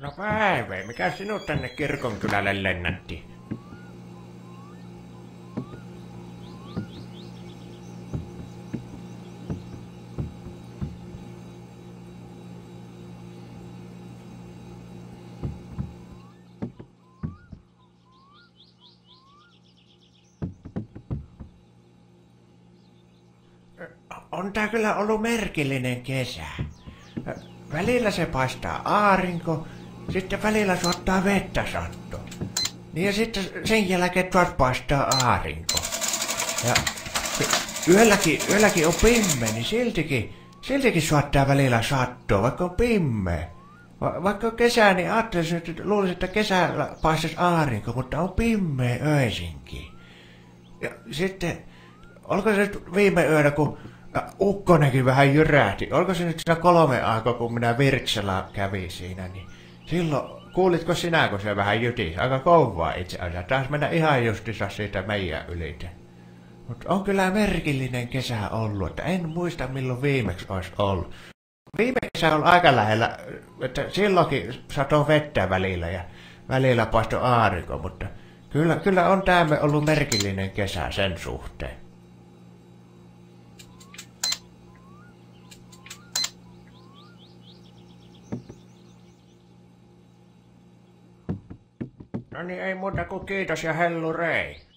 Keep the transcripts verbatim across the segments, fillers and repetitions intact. No Päivä, mikä sinut tänne kirkonkylälle lennätti? On tää kyllä ollut merkillinen kesä. Välillä se paistaa aarinko. Sitten välillä saattaa vettä sattua. Niin ja sitten sen jälkeen taas paistaa aarinko. Ja yölläkin, yölläkin on pimmeä, niin siltikin, siltikin saattaa välillä sattua, vaikka on pimmeä. Va vaikka on kesä, niin ajattelisin, että luulisin, että kesällä paistaisi aarinko, mutta on pimmeä öisinkin. Ja sitten, oliko se nyt viime yönä, kun ukkonenkin vähän jyrähti, oliko se nyt siinä kolme aikaa, kun minä Virkselaan kävin siinä, niin silloin, kuulitko sinä, kun se vähän jytisi? Aika kovaa itse asiassa. Taisi mennä ihan justissa siitä meidän ylitä. Mutta on kyllä merkillinen kesä ollut, että en muista milloin viimeksi olisi ollut. Viime kesä on aika lähellä, että silloinkin satoi vettä välillä ja välillä paistoi aarinko, mutta kyllä, kyllä on tämä ollut merkillinen kesä sen suhteen. No niin, ei muuta kuin kiitos ja hellurei.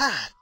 that?